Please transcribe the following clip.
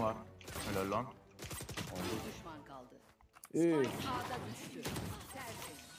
Smoke var. Helal lan. Bir düşman kaldı. Spike ağda düştü. Sersin.